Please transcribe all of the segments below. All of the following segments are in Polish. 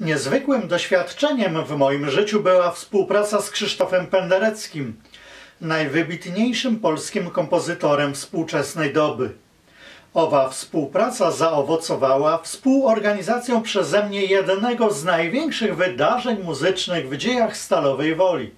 Niezwykłym doświadczeniem w moim życiu była współpraca z Krzysztofem Pendereckim, najwybitniejszym polskim kompozytorem współczesnej doby. Owa współpraca zaowocowała współorganizacją przeze mnie jednego z największych wydarzeń muzycznych w dziejach Stalowej Woli.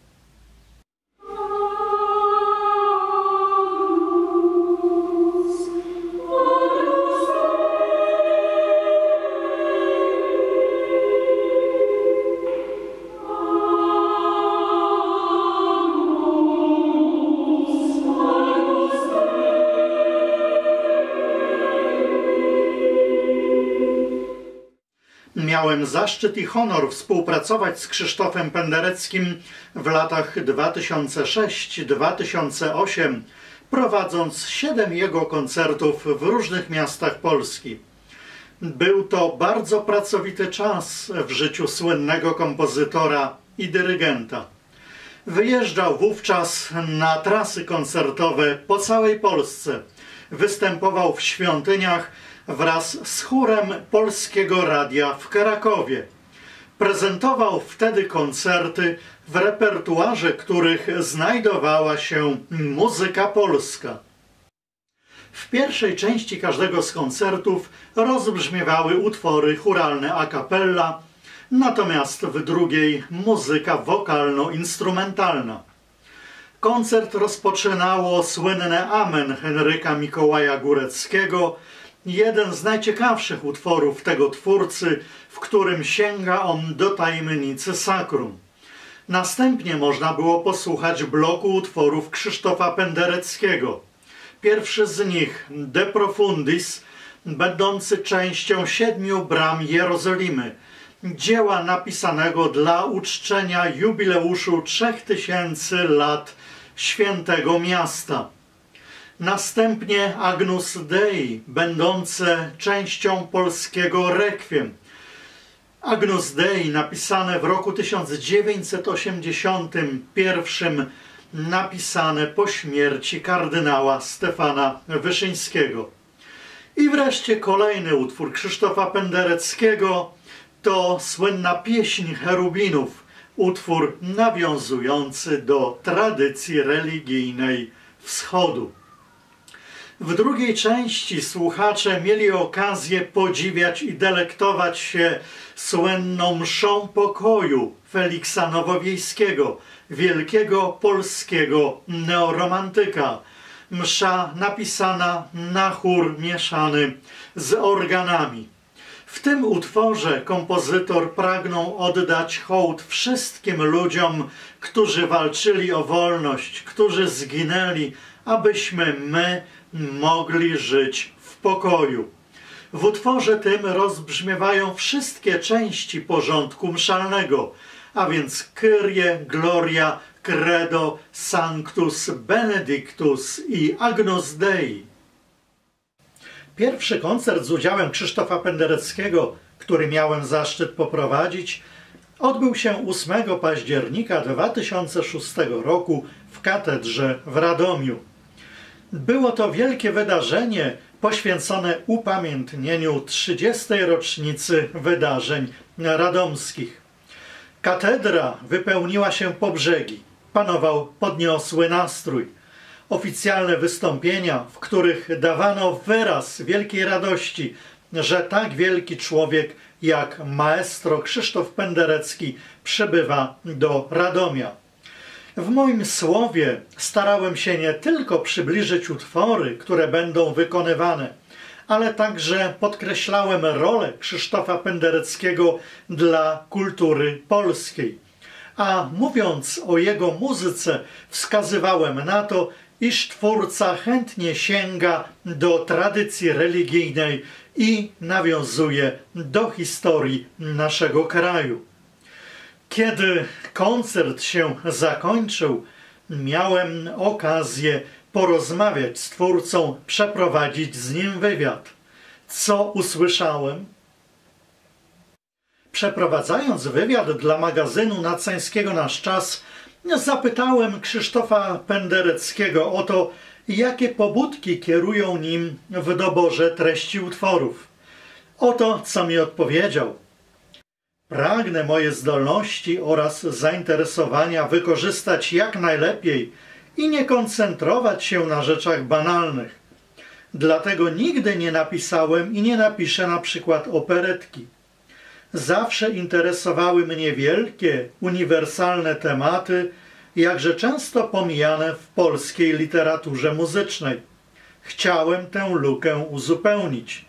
Miałem zaszczyt i honor współpracować z Krzysztofem Pendereckim w latach 2006-2008, prowadząc 7 jego koncertów w różnych miastach Polski. Był to bardzo pracowity czas w życiu słynnego kompozytora i dyrygenta. Wyjeżdżał wówczas na trasy koncertowe po całej Polsce. Występował w świątyniach wraz z chórem Polskiego Radia w Krakowie. Prezentował wtedy koncerty, w repertuarze których znajdowała się muzyka polska. W pierwszej części każdego z koncertów rozbrzmiewały utwory chóralne a cappella, natomiast w drugiej muzyka wokalno-instrumentalna. Koncert rozpoczynało słynne Amen Henryka Mikołaja Góreckiego, jeden z najciekawszych utworów tego twórcy, w którym sięga on do tajemnicy sakrum. Następnie można było posłuchać bloku utworów Krzysztofa Pendereckiego. Pierwszy z nich, De Profundis, będący częścią 7 bram Jerozolimy, dzieła napisanego dla uczczenia jubileuszu 3000 lat świętego miasta. Następnie Agnus Dei, będące częścią polskiego rekwiem. Agnus Dei, napisane w roku 1981, napisane po śmierci kardynała Stefana Wyszyńskiego. I wreszcie kolejny utwór Krzysztofa Pendereckiego to słynna pieśń Cherubinów, utwór nawiązujący do tradycji religijnej Wschodu. W drugiej części słuchacze mieli okazję podziwiać i delektować się słynną mszą pokoju Feliksa Nowowiejskiego, wielkiego polskiego neoromantyka. Msza napisana na chór mieszany z organami. W tym utworze kompozytor pragnął oddać hołd wszystkim ludziom, którzy walczyli o wolność, którzy zginęli, abyśmy my mogli żyć w pokoju. W utworze tym rozbrzmiewają wszystkie części porządku mszalnego, a więc Kyrie, Gloria, Credo, Sanctus, Benedictus i Agnus Dei. Pierwszy koncert z udziałem Krzysztofa Pendereckiego, który miałem zaszczyt poprowadzić, odbył się 8 października 2006 roku w katedrze w Radomiu. Było to wielkie wydarzenie poświęcone upamiętnieniu 30. rocznicy wydarzeń radomskich. Katedra wypełniła się po brzegi, panował podniosły nastrój. Oficjalne wystąpienia, w których dawano wyraz wielkiej radości, że tak wielki człowiek jak maestro Krzysztof Penderecki przybywa do Radomia. W moim słowie starałem się nie tylko przybliżyć utwory, które będą wykonywane, ale także podkreślałem rolę Krzysztofa Pendereckiego dla kultury polskiej. A mówiąc o jego muzyce, wskazywałem na to, iż twórca chętnie sięga do tradycji religijnej i nawiązuje do historii naszego kraju. Kiedy koncert się zakończył, miałem okazję porozmawiać z twórcą, przeprowadzić z nim wywiad. Co usłyszałem? Przeprowadzając wywiad dla magazynu Nacańskiego Nasz Czas, zapytałem Krzysztofa Pendereckiego o to, jakie pobudki kierują nim w doborze treści utworów. Oto co mi odpowiedział. Pragnę moje zdolności oraz zainteresowania wykorzystać jak najlepiej i nie koncentrować się na rzeczach banalnych. Dlatego nigdy nie napisałem i nie napiszę na przykład operetki. Zawsze interesowały mnie wielkie, uniwersalne tematy, jakże często pomijane w polskiej literaturze muzycznej. Chciałem tę lukę uzupełnić.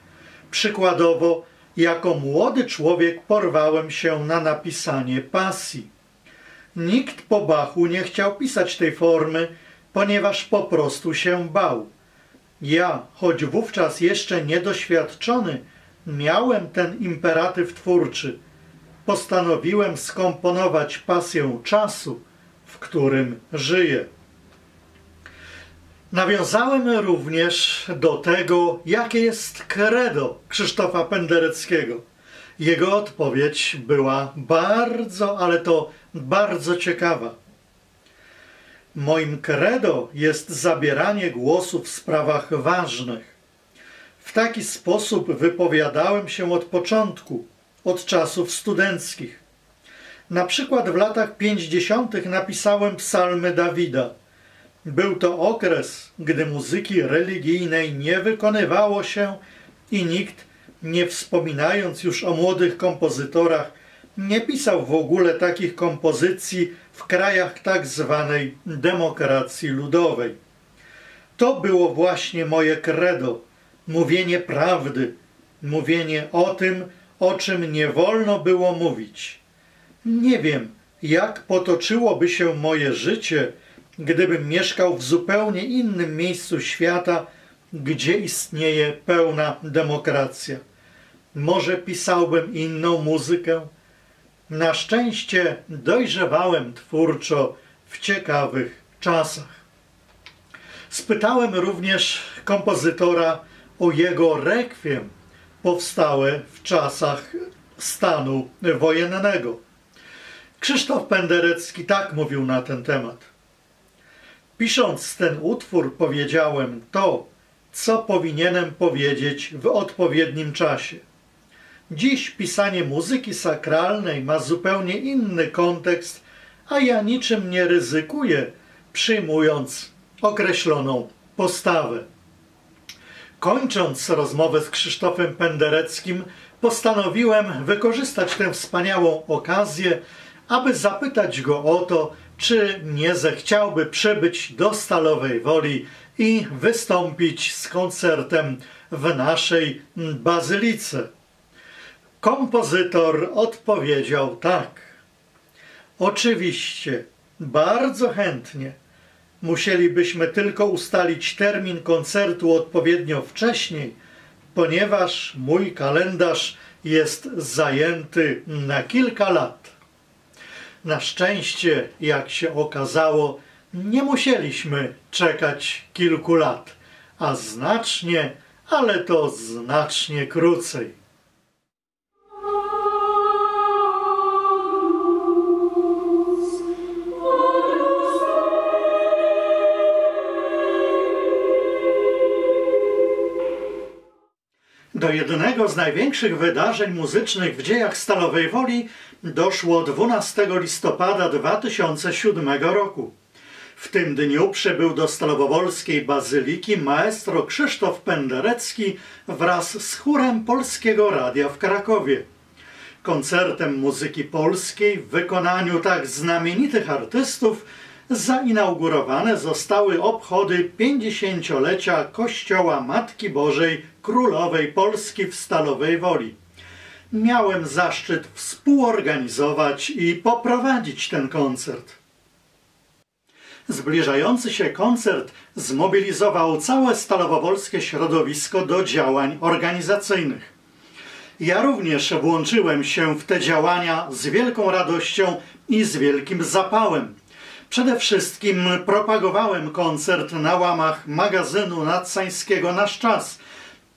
Przykładowo, jako młody człowiek porwałem się na napisanie pasji. Nikt po Bachu nie chciał pisać tej formy, ponieważ po prostu się bał. Ja, choć wówczas jeszcze niedoświadczony, miałem ten imperatyw twórczy. Postanowiłem skomponować pasję czasu, w którym żyję. Nawiązałem również do tego, jakie jest credo Krzysztofa Pendereckiego. Jego odpowiedź była bardzo, ale to bardzo ciekawa. Moim credo jest zabieranie głosu w sprawach ważnych. W taki sposób wypowiadałem się od początku, od czasów studenckich. Na przykład w latach 50. napisałem psalmy Dawida. Był to okres, gdy muzyki religijnej nie wykonywało się i nikt, nie wspominając już o młodych kompozytorach, nie pisał w ogóle takich kompozycji w krajach tak zwanej demokracji ludowej. To było właśnie moje credo, mówienie prawdy, mówienie o tym, o czym nie wolno było mówić. Nie wiem, jak potoczyłoby się moje życie, gdybym mieszkał w zupełnie innym miejscu świata, gdzie istnieje pełna demokracja. Może pisałbym inną muzykę? Na szczęście dojrzewałem twórczo w ciekawych czasach. Spytałem również kompozytora o jego rekwiem powstałe w czasach stanu wojennego. Krzysztof Penderecki tak mówił na ten temat. Pisząc ten utwór powiedziałem to, co powinienem powiedzieć w odpowiednim czasie. Dziś pisanie muzyki sakralnej ma zupełnie inny kontekst, a ja niczym nie ryzykuję, przyjmując określoną postawę. Kończąc rozmowę z Krzysztofem Pendereckim, postanowiłem wykorzystać tę wspaniałą okazję, aby zapytać go o to, czy nie zechciałby przybyć do Stalowej Woli i wystąpić z koncertem w naszej bazylice. Kompozytor odpowiedział tak. Oczywiście, bardzo chętnie. Musielibyśmy tylko ustalić termin koncertu odpowiednio wcześniej, ponieważ mój kalendarz jest zajęty na kilka lat. Na szczęście, jak się okazało, nie musieliśmy czekać kilku lat, a znacznie, ale to znacznie krócej. Do jednego z największych wydarzeń muzycznych w dziejach Stalowej Woli doszło 12 listopada 2007 roku. W tym dniu przybył do Stalowowolskiej Bazyliki maestro Krzysztof Penderecki wraz z chórem Polskiego Radia w Krakowie. Koncertem muzyki polskiej w wykonaniu tak znamienitych artystów zainaugurowane zostały obchody 50-lecia Kościoła Matki Bożej Królowej Polski w Stalowej Woli. Miałem zaszczyt współorganizować i poprowadzić ten koncert. Zbliżający się koncert zmobilizował całe stalowowolskie środowisko do działań organizacyjnych. Ja również włączyłem się w te działania z wielką radością i z wielkim zapałem. Przede wszystkim propagowałem koncert na łamach magazynu nadsańskiego Nasz Czas,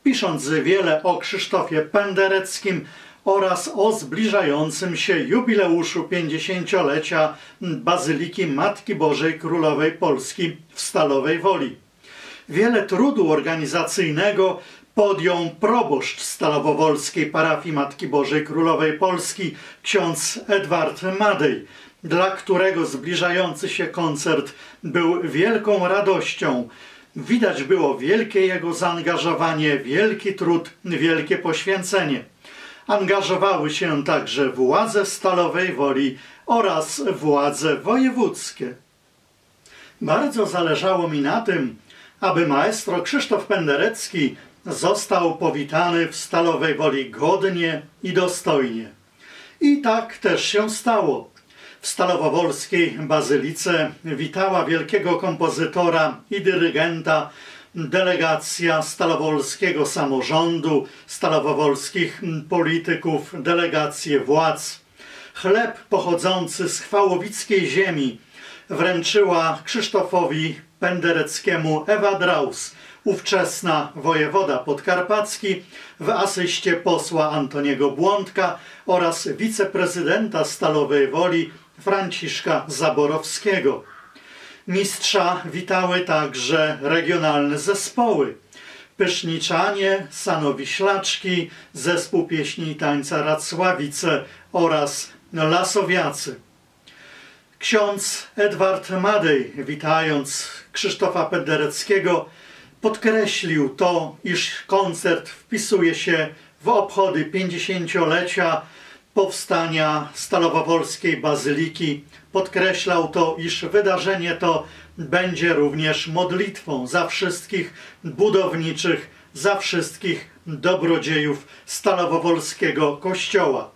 pisząc wiele o Krzysztofie Pendereckim oraz o zbliżającym się jubileuszu 50-lecia Bazyliki Matki Bożej Królowej Polski w Stalowej Woli. Wiele trudu organizacyjnego podjął proboszcz Stalowowolskiej parafii Matki Bożej Królowej Polski ksiądz Edward Madej, dla którego zbliżający się koncert był wielką radością. Widać było wielkie jego zaangażowanie, wielki trud, wielkie poświęcenie. Angażowały się także władze Stalowej Woli oraz władze wojewódzkie. Bardzo zależało mi na tym, aby maestro Krzysztof Penderecki został powitany w Stalowej Woli godnie i dostojnie. I tak też się stało. W stalowowolskiej bazylice witała wielkiego kompozytora i dyrygenta delegacja stalowolskiego samorządu, stalowowolskich polityków, delegacje władz. Chleb pochodzący z chwałowickiej ziemi wręczyła Krzysztofowi Pendereckiemu Ewa Draus, ówczesna wojewoda podkarpacki, w asyście posła Antoniego Błądka oraz wiceprezydenta Stalowej Woli Franciszka Zaborowskiego. Mistrza witały także regionalne zespoły. Pyszniczanie, Sanowiślaczki, Zespół Pieśni i Tańca Racławice oraz Lasowiacy. Ksiądz Edward Madej, witając Krzysztofa Pendereckiego, podkreślił to, iż koncert wpisuje się w obchody 50-lecia powstania Stalowowolskiej Bazyliki. Podkreślał to, iż wydarzenie to będzie również modlitwą za wszystkich budowniczych, za wszystkich dobrodziejów Stalowowolskiego Kościoła.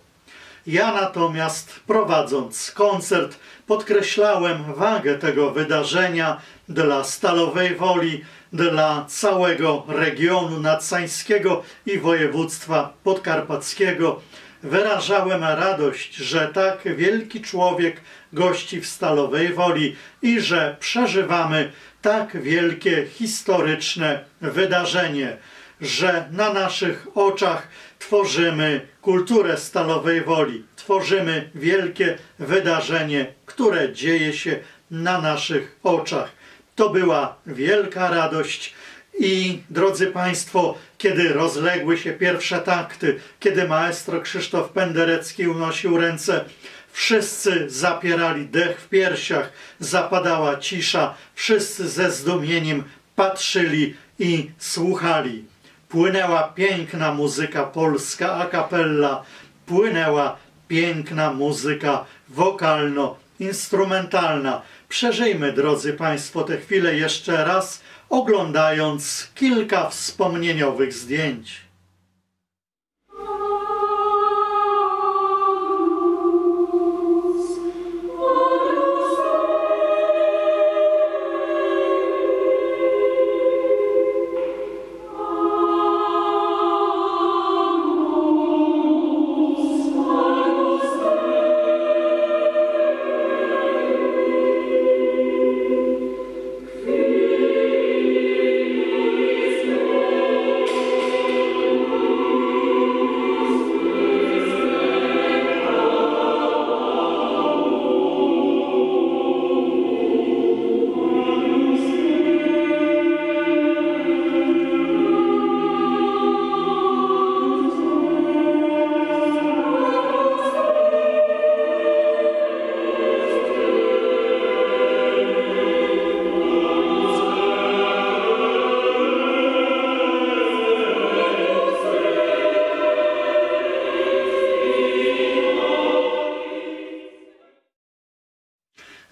Ja natomiast, prowadząc koncert, podkreślałem wagę tego wydarzenia dla Stalowej Woli, dla całego regionu nadsańskiego i województwa podkarpackiego. Wyrażałem radość, że tak wielki człowiek gości w Stalowej Woli i że przeżywamy tak wielkie historyczne wydarzenie, że na naszych oczach tworzymy kulturę Stalowej Woli, tworzymy wielkie wydarzenie, które dzieje się na naszych oczach. To była wielka radość i, drodzy Państwo, kiedy rozległy się pierwsze takty, kiedy maestro Krzysztof Penderecki unosił ręce, wszyscy zapierali dech w piersiach, zapadała cisza, wszyscy ze zdumieniem patrzyli i słuchali. Płynęła piękna muzyka polska a cappella, płynęła piękna muzyka wokalno-instrumentalna. Przeżyjmy, drodzy Państwo, tę chwilę jeszcze raz, oglądając kilka wspomnieniowych zdjęć.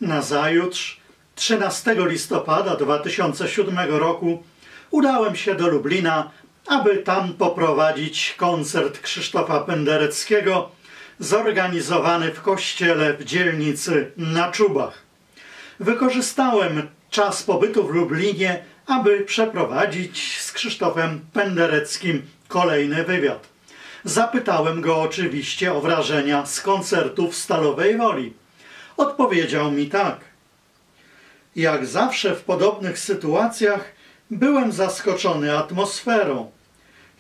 Nazajutrz, 13 listopada 2007 roku, udałem się do Lublina, aby tam poprowadzić koncert Krzysztofa Pendereckiego zorganizowany w kościele w dzielnicy na Czubach. Wykorzystałem czas pobytu w Lublinie, aby przeprowadzić z Krzysztofem Pendereckim kolejny wywiad. Zapytałem go oczywiście o wrażenia z koncertów Stalowej Woli. Odpowiedział mi tak. Jak zawsze w podobnych sytuacjach byłem zaskoczony atmosferą.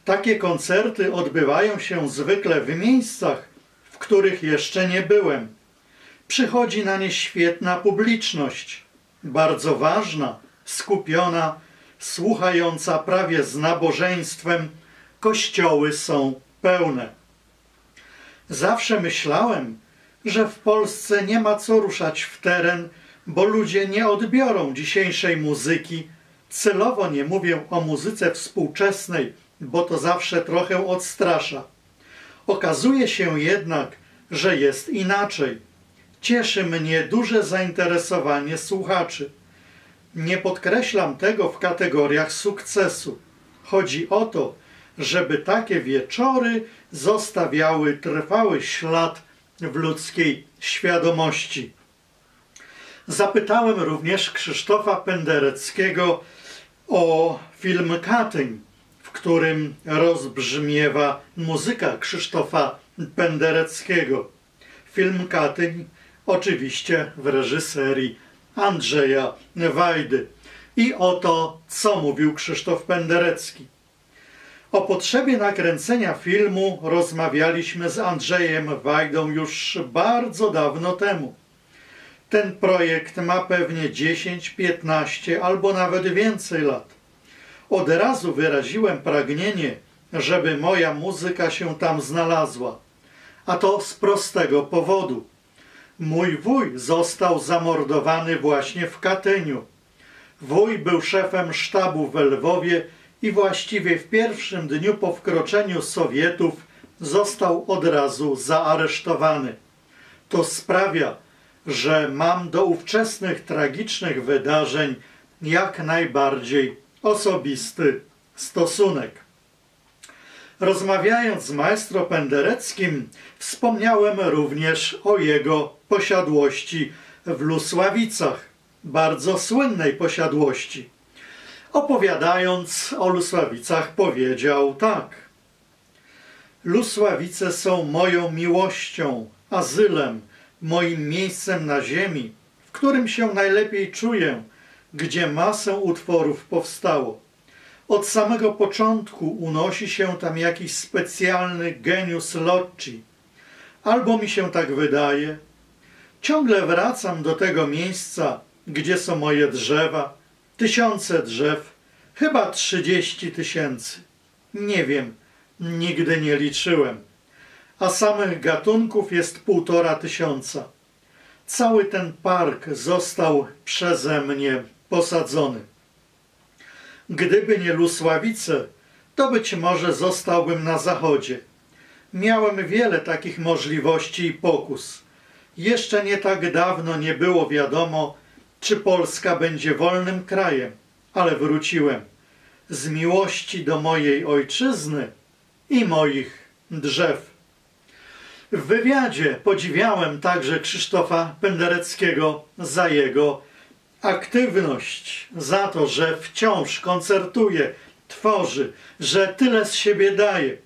Takie koncerty odbywają się zwykle w miejscach, w których jeszcze nie byłem. Przychodzi na nie świetna publiczność, bardzo ważna, skupiona, słuchająca prawie z nabożeństwem, kościoły są pełne. Zawsze myślałem, że w Polsce nie ma co ruszać w teren, bo ludzie nie odbiorą dzisiejszej muzyki. Celowo nie mówię o muzyce współczesnej, bo to zawsze trochę odstrasza. Okazuje się jednak, że jest inaczej. Cieszy mnie duże zainteresowanie słuchaczy. Nie podkreślam tego w kategoriach sukcesu. Chodzi o to, żeby takie wieczory zostawiały trwały ślad w ludzkiej świadomości. Zapytałem również Krzysztofa Pendereckiego o film Katyń, w którym rozbrzmiewa muzyka Krzysztofa Pendereckiego. Film Katyń oczywiście w reżyserii Andrzeja Wajdy. I o to, co mówił Krzysztof Penderecki. O potrzebie nakręcenia filmu rozmawialiśmy z Andrzejem Wajdą już bardzo dawno temu. Ten projekt ma pewnie 10, 15 albo nawet więcej lat. Od razu wyraziłem pragnienie, żeby moja muzyka się tam znalazła. A to z prostego powodu. Mój wuj został zamordowany właśnie w Katyniu. Wuj był szefem sztabu we Lwowie i właściwie w pierwszym dniu po wkroczeniu Sowietów został od razu zaaresztowany. To sprawia, że mam do ówczesnych tragicznych wydarzeń jak najbardziej osobisty stosunek. Rozmawiając z maestro Pendereckim, wspomniałem również o jego posiadłości w Lusławicach, bardzo słynnej posiadłości. Opowiadając o Lusławicach powiedział tak. Lusławice są moją miłością, azylem, moim miejscem na ziemi, w którym się najlepiej czuję, gdzie masę utworów powstało. Od samego początku unosi się tam jakiś specjalny genius loci. Albo mi się tak wydaje. Ciągle wracam do tego miejsca, gdzie są moje drzewa, tysiące drzew, chyba 30 tysięcy. Nie wiem, nigdy nie liczyłem. A samych gatunków jest 1500. Cały ten park został przeze mnie posadzony. Gdyby nie Lusławice, to być może zostałbym na zachodzie. Miałem wiele takich możliwości i pokus. Jeszcze nie tak dawno nie było wiadomo, czy Polska będzie wolnym krajem, ale wróciłem z miłości do mojej ojczyzny i moich drzew. W wywiadzie podziwiałem także Krzysztofa Pendereckiego za jego aktywność, za to, że wciąż koncertuje, tworzy, że tyle z siebie daje.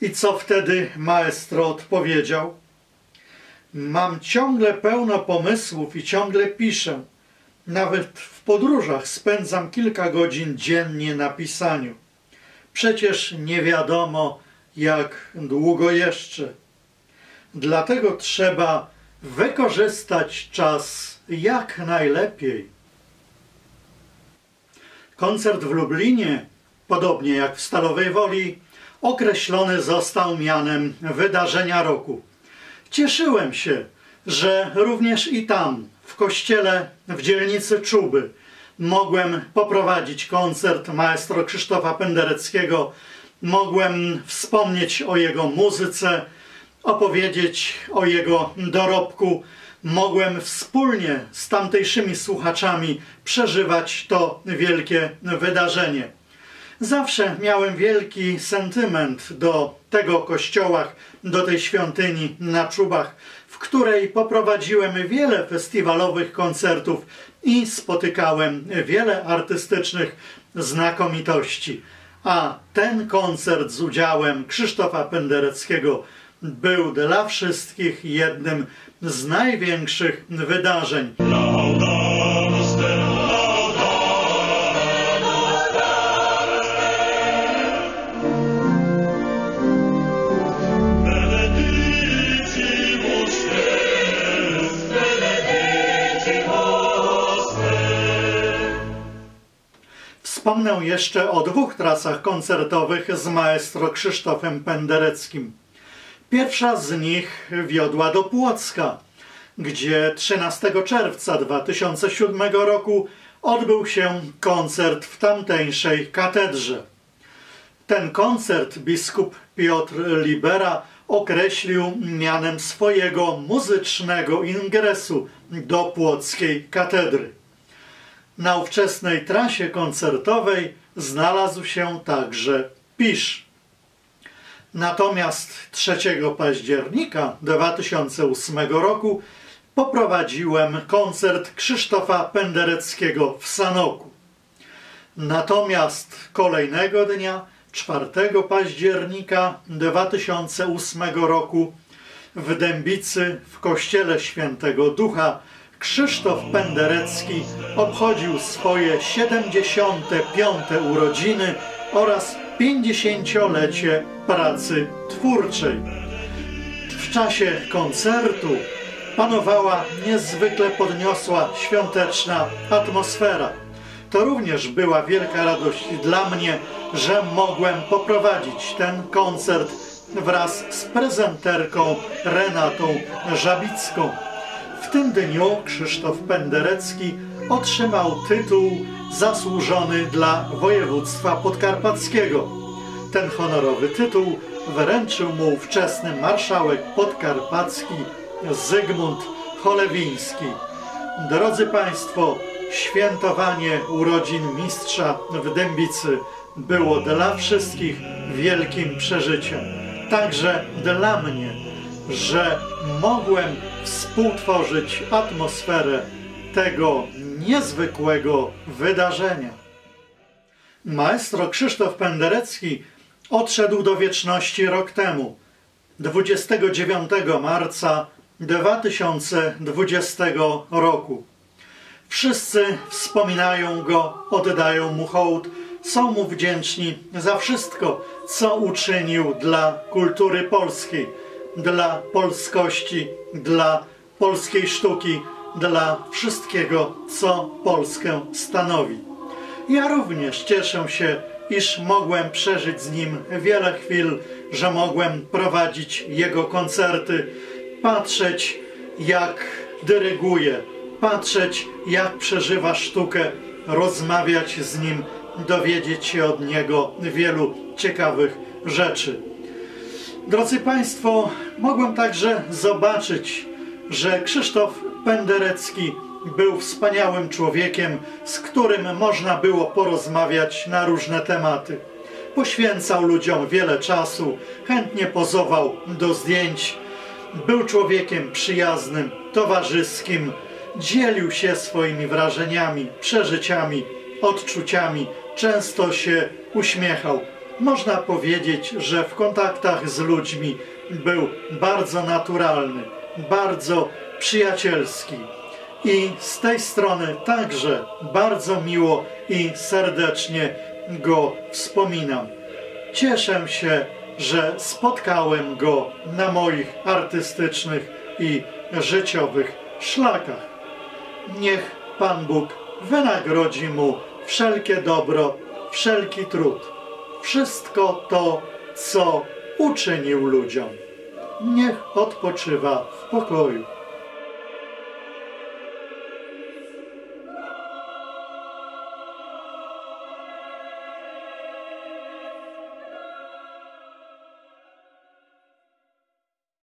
I co wtedy maestro odpowiedział? Mam ciągle pełno pomysłów i ciągle piszę. Nawet w podróżach spędzam kilka godzin dziennie na pisaniu. Przecież nie wiadomo, jak długo jeszcze. Dlatego trzeba wykorzystać czas jak najlepiej. Koncert w Lublinie, podobnie jak w Stalowej Woli, określony został mianem wydarzenia roku. Cieszyłem się, że również i tam, w kościele w dzielnicy Czuby, mogłem poprowadzić koncert maestro Krzysztofa Pendereckiego, mogłem wspomnieć o jego muzyce, opowiedzieć o jego dorobku. Mogłem wspólnie z tamtejszymi słuchaczami przeżywać to wielkie wydarzenie. Zawsze miałem wielki sentyment do tego kościoła, do tej świątyni na Czubach, w której poprowadziłem wiele festiwalowych koncertów i spotykałem wiele artystycznych znakomitości. A ten koncert z udziałem Krzysztofa Pendereckiego był dla wszystkich jednym z największych wydarzeń. Wspomnę jeszcze o dwóch trasach koncertowych z maestro Krzysztofem Pendereckim. Pierwsza z nich wiodła do Płocka, gdzie 13 czerwca 2007 roku odbył się koncert w tamtejszej katedrze. Ten koncert biskup Piotr Libera określił mianem swojego muzycznego ingresu do płockiej katedry. Na ówczesnej trasie koncertowej znalazł się także Pisz. Natomiast 3 października 2008 roku poprowadziłem koncert Krzysztofa Pendereckiego w Sanoku. Natomiast kolejnego dnia, 4 października 2008 roku, w Dębicy w kościele Świętego Ducha Krzysztof Penderecki obchodził swoje 75. urodziny oraz 50-lecie pracy twórczej. W czasie koncertu panowała niezwykle podniosła świąteczna atmosfera. To również była wielka radość dla mnie, że mogłem poprowadzić ten koncert wraz z prezenterką Renatą Żabicką. W tym dniu Krzysztof Penderecki otrzymał tytuł zasłużony dla województwa podkarpackiego. Ten honorowy tytuł wręczył mu ówczesny marszałek podkarpacki Zygmunt Cholewiński. Drodzy Państwo, świętowanie urodzin mistrza w Dębicy było dla wszystkich wielkim przeżyciem. Także dla mnie, że mogłem współtworzyć atmosferę tego niezwykłego wydarzenia. Maestro Krzysztof Penderecki odszedł do wieczności rok temu, 29 marca 2020 roku. Wszyscy wspominają go, oddają mu hołd, są mu wdzięczni za wszystko, co uczynił dla kultury polskiej, dla polskości, dla polskiej sztuki, dla wszystkiego, co Polskę stanowi. Ja również cieszę się, iż mogłem przeżyć z nim wiele chwil, że mogłem prowadzić jego koncerty, patrzeć, jak dyryguje, patrzeć, jak przeżywa sztukę, rozmawiać z nim, dowiedzieć się od niego wielu ciekawych rzeczy. Drodzy Państwo, mogłem także zobaczyć, że Krzysztof Penderecki był wspaniałym człowiekiem, z którym można było porozmawiać na różne tematy. Poświęcał ludziom wiele czasu, chętnie pozował do zdjęć, był człowiekiem przyjaznym, towarzyskim, dzielił się swoimi wrażeniami, przeżyciami, odczuciami, często się uśmiechał. Można powiedzieć, że w kontaktach z ludźmi był bardzo naturalny, bardzo przyjacielski. I z tej strony także bardzo miło i serdecznie go wspominam. Cieszę się, że spotkałem go na moich artystycznych i życiowych szlakach. Niech Pan Bóg wynagrodzi mu wszelkie dobro, wszelki trud, wszystko to, co uczynił ludziom. Niech odpoczywa w pokoju.